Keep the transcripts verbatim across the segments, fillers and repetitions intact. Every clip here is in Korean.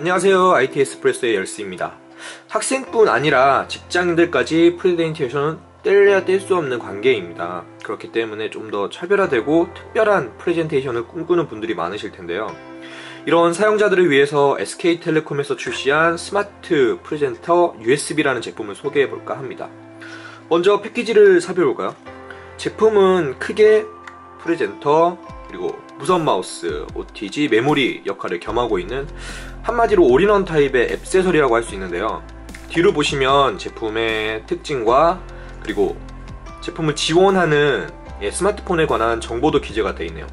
안녕하세요, 아이티 에스프레소의 열스입니다. 학생뿐 아니라 직장인들까지 프레젠테이션은 뗄래야 뗄 수 없는 관계입니다. 그렇기 때문에 좀 더 차별화되고 특별한 프레젠테이션을 꿈꾸는 분들이 많으실 텐데요. 이런 사용자들을 위해서 에스케이텔레콤에서 출시한 스마트 프레젠터 유에스비라는 제품을 소개해볼까 합니다. 먼저 패키지를 살펴볼까요? 제품은 크게 프레젠터, 그리고 무선 마우스, 오티지, 메모리 역할을 겸하고 있는 한마디로 올인원 타입의 액세서리라고 할 수 있는데요. 뒤로 보시면 제품의 특징과 그리고 제품을 지원하는 스마트폰에 관한 정보도 기재가 되어 있네요.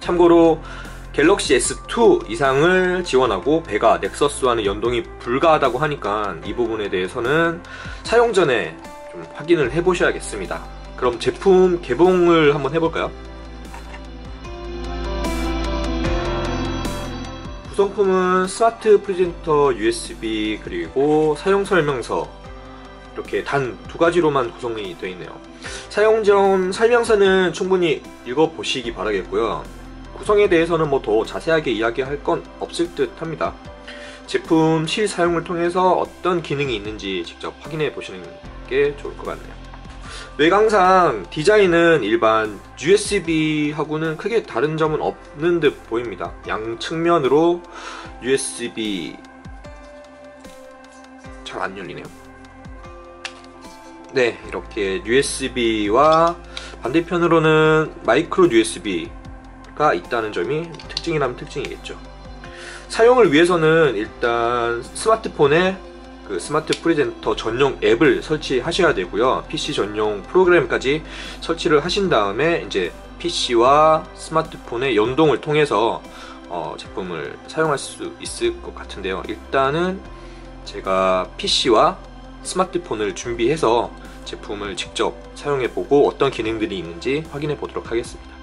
참고로 갤럭시 에스 투 이상을 지원하고 배가 넥서스와는 연동이 불가하다고 하니까 이 부분에 대해서는 사용 전에 좀 확인을 해보셔야겠습니다. 그럼 제품 개봉을 한번 해볼까요? 구성품은 스마트 프레젠터 유에스비 그리고 사용설명서, 이렇게 단 두 가지로만 구성이 되어 있네요. 사용점 설명서는 충분히 읽어보시기 바라겠고요. 구성에 대해서는 뭐 더 자세하게 이야기할 건 없을 듯 합니다. 제품 실사용을 통해서 어떤 기능이 있는지 직접 확인해 보시는 게 좋을 것 같네요. 외관상 디자인은 일반 유에스비하고는 크게 다른 점은 없는 듯 보입니다. 양측면으로 유에스비... 잘 안 열리네요. 네, 이렇게 유에스비와 반대편으로는 마이크로 유에스비 가 있다는 점이 특징이라면 특징이겠죠. 사용을 위해서는 일단 스마트폰에 그 스마트 프레젠터 전용 앱을 설치하셔야 되고요. 피씨 전용 프로그램까지 설치를 하신 다음에 이제 피씨와 스마트폰의 연동을 통해서 어, 제품을 사용할 수 있을 것 같은데요. 일단은 제가 피씨와 스마트폰을 준비해서 제품을 직접 사용해보고 어떤 기능들이 있는지 확인해 보도록 하겠습니다.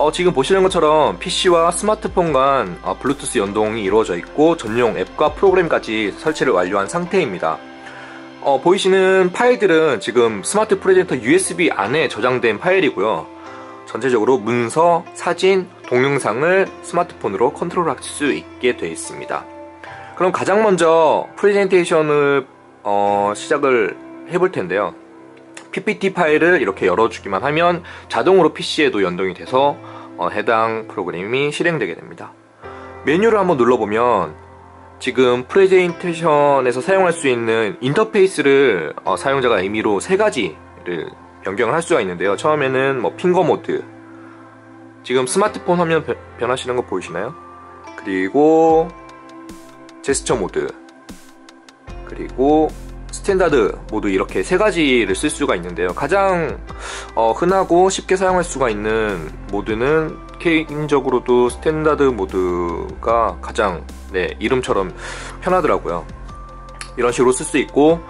어, 지금 보시는 것처럼 피씨와 스마트폰 간 어, 블루투스 연동이 이루어져 있고 전용 앱과 프로그램까지 설치를 완료한 상태입니다. 어, 보이시는 파일들은 지금 스마트 프레젠터 유에스비 안에 저장된 파일이고요. 전체적으로 문서, 사진, 동영상을 스마트폰으로 컨트롤할 수 있게 되어 있습니다. 그럼 가장 먼저 프레젠테이션을 어, 시작을 해볼 텐데요. 피피티 파일을 이렇게 열어주기만 하면 자동으로 피씨에도 연동이 돼서 어, 해당 프로그램이 실행되게 됩니다. 메뉴를 한번 눌러보면 지금 프레젠테이션에서 사용할 수 있는 인터페이스를 어, 사용자가 임의로 세 가지를 변경을 할 수가 있는데요. 처음에는 뭐 핑거 모드, 지금 스마트폰 화면 변, 변하시는 거 보이시나요? 그리고 제스처 모드, 그리고 스탠다드 모두 이렇게 세 가지를 쓸 수가 있는데요. 가장 어, 흔하고 쉽게 사용할 수가 있는 모드는 개인적으로도 스탠다드 모드가 가장 네, 이름처럼 편하더라고요. 이런 식으로 쓸 수 있고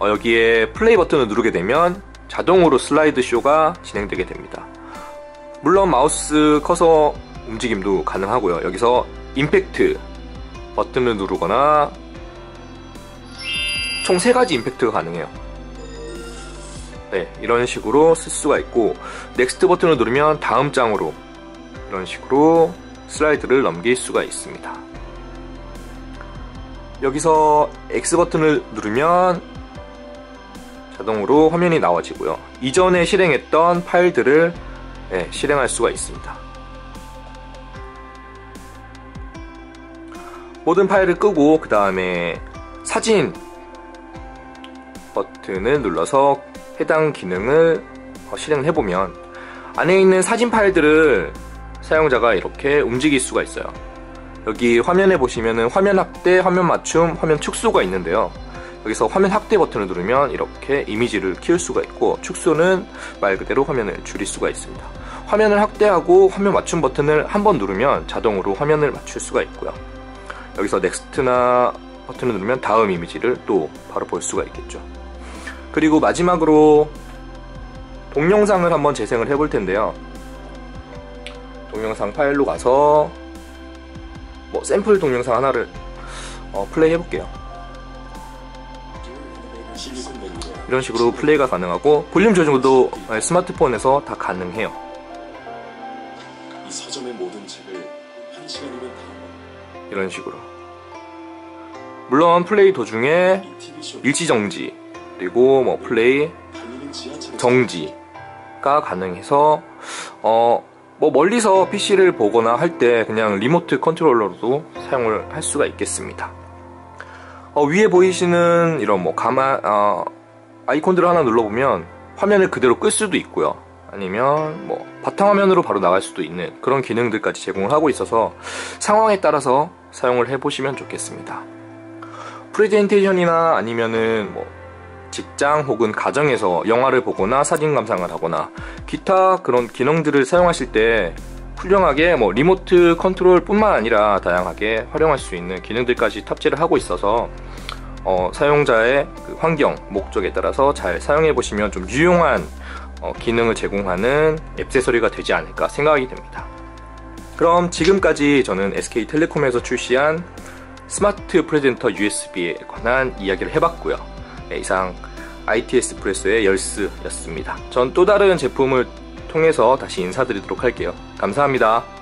어, 여기에 플레이 버튼을 누르게 되면 자동으로 슬라이드 쇼가 진행되게 됩니다. 물론 마우스 커서 움직임도 가능하고요. 여기서 임팩트 버튼을 누르거나 총 세 가지 임팩트가 가능해요. 네, 이런 식으로 쓸 수가 있고 넥스트 버튼을 누르면 다음 장으로 이런 식으로 슬라이드를 넘길 수가 있습니다. 여기서 X 버튼을 누르면 자동으로 화면이 나와지고요. 이전에 실행했던 파일들을 네, 실행할 수가 있습니다. 모든 파일을 끄고 그 다음에 사진 버튼을 눌러서 해당 기능을 실행을 해보면 안에 있는 사진 파일들을 사용자가 이렇게 움직일 수가 있어요. 여기 화면에 보시면은 화면 확대, 화면 맞춤, 화면 축소가 있는데요. 여기서 화면 확대 버튼을 누르면 이렇게 이미지를 키울 수가 있고 축소는 말 그대로 화면을 줄일 수가 있습니다. 화면을 확대하고 화면 맞춤 버튼을 한번 누르면 자동으로 화면을 맞출 수가 있고요. 여기서 넥스트나 버튼을 누르면 다음 이미지를 또 바로 볼 수가 있겠죠. 그리고 마지막으로 동영상을 한번 재생을 해볼 텐데요. 동영상 파일로 가서 뭐 샘플 동영상 하나를 어, 플레이 해볼게요. 이런 식으로 플레이가 가능하고 볼륨 조절도 스마트폰에서 다 가능해요. 이 서점의 모든 책을 이런 식으로. 물론 플레이 도중에 일시정지 그리고 뭐 플레이 정지가 가능해서 어 뭐 멀리서 피씨를 보거나 할 때 그냥 리모트 컨트롤러로도 사용을 할 수가 있겠습니다. 어 위에 보이시는 이런 뭐 가마 어 아이콘들을 하나 눌러보면 화면을 그대로 끌 수도 있고요, 아니면 뭐 바탕화면으로 바로 나갈 수도 있는 그런 기능들까지 제공을 하고 있어서 상황에 따라서 사용을 해보시면 좋겠습니다. 프레젠테이션이나 아니면은 뭐 직장 혹은 가정에서 영화를 보거나 사진 감상을 하거나 기타 그런 기능들을 사용하실 때 훌륭하게 뭐 리모트 컨트롤 뿐만 아니라 다양하게 활용할 수 있는 기능들까지 탑재를 하고 있어서 어, 사용자의 그 환경, 목적에 따라서 잘 사용해 보시면 좀 유용한 어, 기능을 제공하는 액세서리가 되지 않을까 생각이 됩니다. 그럼 지금까지 저는 에스케이텔레콤에서 출시한 스마트 프레젠터 유에스비에 관한 이야기를 해봤고요. 네, 이상 아이티에스 프레소의 열스였습니다. 전 또 다른 제품을 통해서 다시 인사드리도록 할게요. 감사합니다.